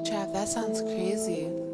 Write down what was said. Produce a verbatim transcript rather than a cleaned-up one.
Trav, that sounds crazy.